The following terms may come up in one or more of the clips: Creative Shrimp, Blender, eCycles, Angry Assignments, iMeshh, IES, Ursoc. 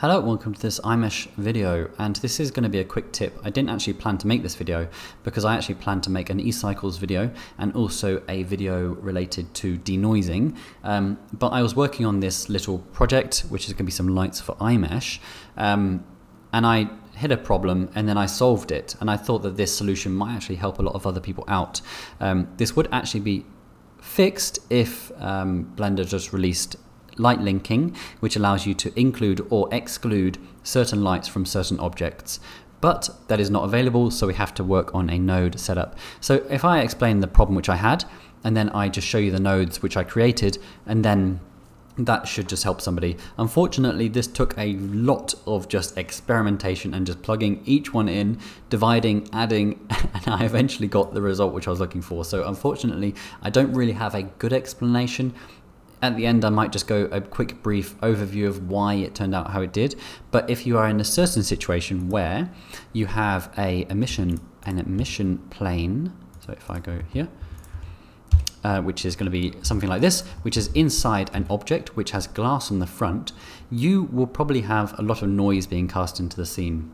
Hello, welcome to this iMeshh video, and this is going to be a quick tip. I didn't actually plan to make this video because I actually planned to make an eCycles video and also a video related to denoising, but I was working on this little project which is going to be some lights for iMeshh, and I hit a problem and then I solved it, and I thought that this solution might actually help a lot of other people out. This would actually be fixed if Blender just released light linking, which allows you to include or exclude certain lights from certain objects, but that is not available, so we have to work on a node setup. So if I explain the problem which I had, and then I just show you the nodes which I created, and then that should just help somebody. Unfortunately, this took a lot of just experimentation and just plugging each one in, dividing, adding, and I eventually got the result which I was looking for. So unfortunately, I don't really have a good explanation. At the end, I might just go a quick brief overview of why it turned out how it did. But if you are in a certain situation where you have an emission plane, so if I go here, which is going to be something like this, which is inside an object which has glass on the front, you will probably have a lot of noise being cast into the scene,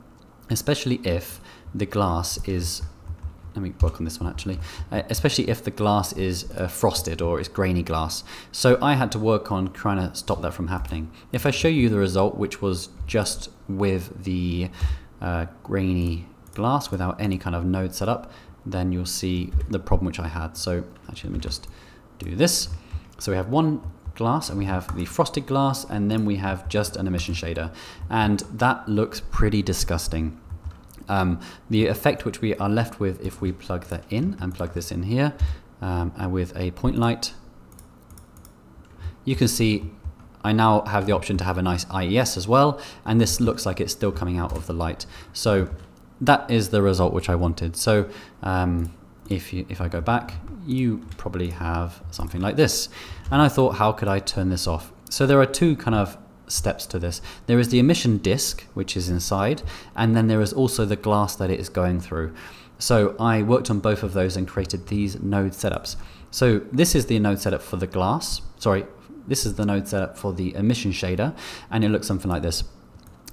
especially if the glass is... Let me work on this one actually, especially if the glass is frosted or it's grainy glass. So I had to work on trying to stop that from happening. If I show you the result, which was just with the grainy glass without any kind of node setup, then you'll see the problem which I had. So actually, let me just do this. So we have one glass and we have the frosted glass, and then we have just an emission shader. And that looks pretty disgusting. The effect which we are left with if we plug that in and plug this in here, and with a point light, you can see I now have the option to have a nice IES as well, and this looks like it's still coming out of the light. So that is the result which I wanted. So if I go back, you probably have something like this. And I thought, how could I turn this off? So there are two kind of steps to this. There is the emission disk which is inside, and then there is also the glass that it is going through. So I worked on both of those and created these node setups. So this is the node setup for the glass, sorry, this is the node setup for the emission shader, and it looks something like this.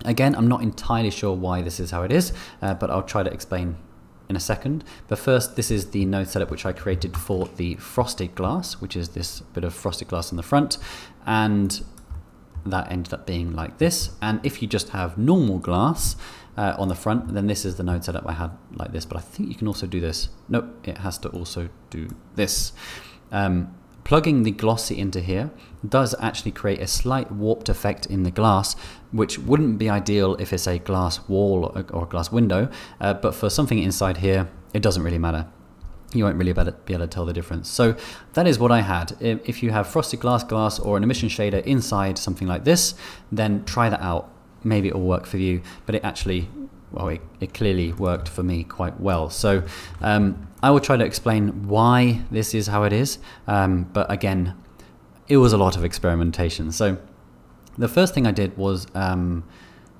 Again, I'm not entirely sure why this is how it is, but I'll try to explain in a second. But first, this is the node setup which I created for the frosted glass, which is this bit of frosted glass in the front, and that ended up being like this. And if you just have normal glass on the front, then this is the node setup I had like this, but I think you can also do this. Nope, it has to also do this. Plugging the glossy into here does actually create a slight warped effect in the glass, which wouldn't be ideal if it's a glass wall or a glass window, but for something inside here, it doesn't really matter. You won't really be able to tell the difference. So that is what I had. If you have frosted glass or an emission shader inside something like this, then try that out. Maybe it will work for you, but it actually, well, it clearly worked for me quite well. So I will try to explain why this is how it is, but again, it was a lot of experimentation. So the first thing I did was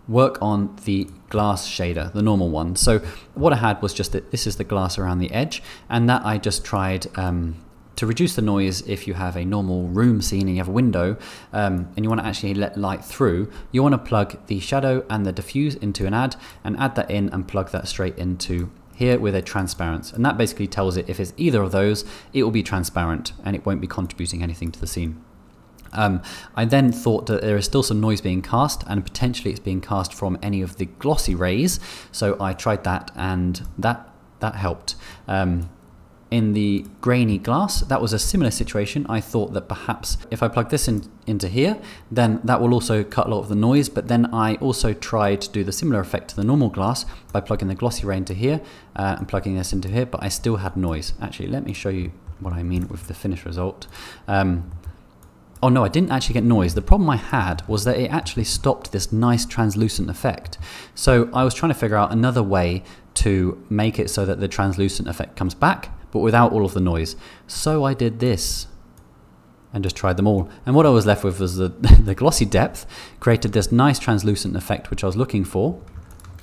work on the glass shader, the normal one. So what I had was just that this is the glass around the edge, and that I just tried to reduce the noise. If you have a normal room scene and you have a window and you want to actually let light through, you want to plug the shadow and the diffuse into an add, and add that in and plug that straight into here with a transparent. And that basically tells it if it's either of those, it will be transparent and it won't be contributing anything to the scene. I then thought that there is still some noise being cast, and potentially it's being cast from any of the glossy rays, so I tried that, and that helped. In the grainy glass, that was a similar situation. I thought that perhaps if I plug this into here, then that will also cut a lot of the noise, but then I also tried to do the similar effect to the normal glass by plugging the glossy ray into here and plugging this into here, but I still had noise. Actually, let me show you what I mean with the finished result. Oh no, I didn't actually get noise. The problem I had was that it actually stopped this nice translucent effect. So I was trying to figure out another way to make it so that the translucent effect comes back, but without all of the noise. So I did this and just tried them all. And what I was left with was the glossy depth created this nice translucent effect which I was looking for.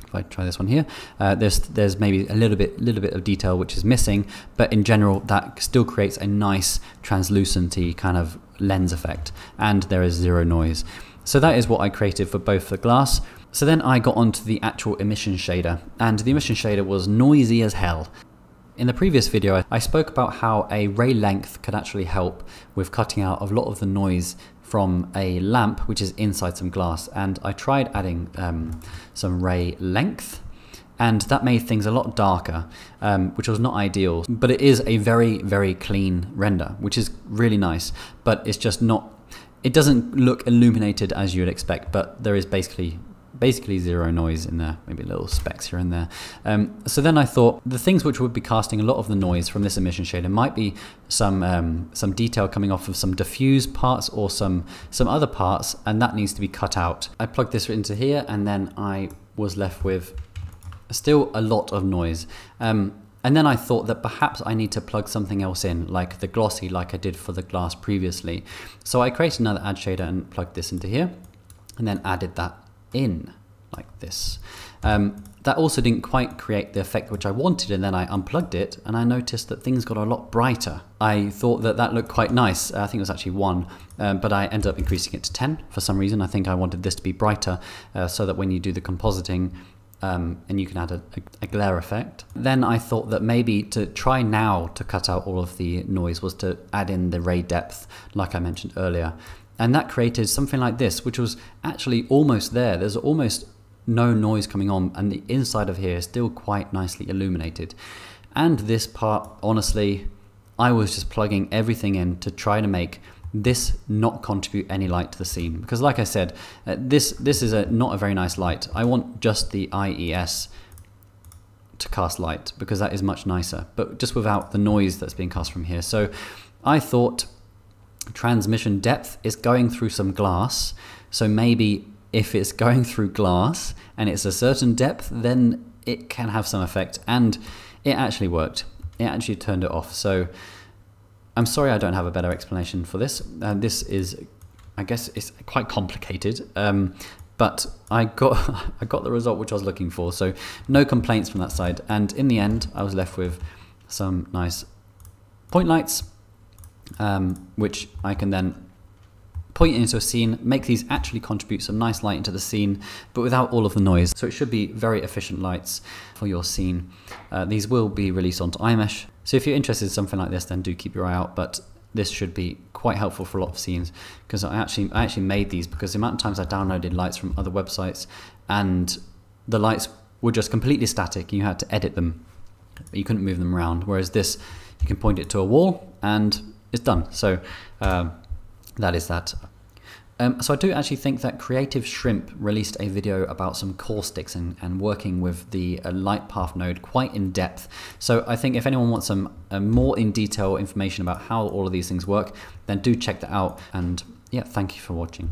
If I try this one here, there's maybe a little bit of detail which is missing, but in general that still creates a nice translucency kind of lens effect, and there is zero noise. So that is what I created for both the glass. So then I got onto the actual emission shader, and the emission shader was noisy as hell. In the previous video, I spoke about how a ray length could actually help with cutting out a lot of the noise from a lamp, which is inside some glass. And I tried adding some ray length, and that made things a lot darker, which was not ideal. But it is a very, very clean render, which is really nice, but it's just not, it doesn't look illuminated as you would expect, but there is basically zero noise in there, maybe little specks here and there. So then I thought the things which would be casting a lot of the noise from this emission shader might be some detail coming off of some diffuse parts or some other parts, and that needs to be cut out. I plugged this into here, and then I was left with still a lot of noise. And then I thought that perhaps I need to plug something else in, like the glossy, like I did for the glass previously. So I created another add shader and plugged this into here, and then added that in like this. That also didn't quite create the effect which I wanted, and then I unplugged it and I noticed that things got a lot brighter. I thought that that looked quite nice. I think it was actually 1, but I ended up increasing it to 10 for some reason. I think I wanted this to be brighter so that when you do the compositing and you can add a glare effect. Then I thought that maybe to try now to cut out all of the noise was to add in the ray depth like I mentioned earlier. And that created something like this, which was actually almost there. There's almost no noise coming on, and the inside of here is still quite nicely illuminated. And this part, honestly, I was just plugging everything in to try to make this not contribute any light to the scene. Because like I said, this is not a very nice light. I want just the IES to cast light, because that is much nicer, but just without the noise that's being cast from here. So I thought, transmission depth is going through some glass, so maybe if it's going through glass and it's a certain depth, then it can have some effect. And it actually worked. It actually turned it off. So I'm sorry I don't have a better explanation for this. This is, I guess, it's quite complicated, but I got the result which I was looking for, so no complaints from that side. And in the end, I was left with some nice point lights, which I can then point into a scene, make these actually contribute some nice light into the scene, but without all of the noise. So it should be very efficient lights for your scene. These will be released onto iMeshh. So if you're interested in something like this, then do keep your eye out, but this should be quite helpful for a lot of scenes, because I actually made these because the amount of times I downloaded lights from other websites and the lights were just completely static. You had to edit them, but you couldn't move them around. Whereas this, you can point it to a wall and it's done. So that is that. So I do actually think that Creative Shrimp released a video about some caustics and working with the light path node quite in depth. So I think if anyone wants some more in detail information about how all of these things work, then do check that out. And yeah, thank you for watching.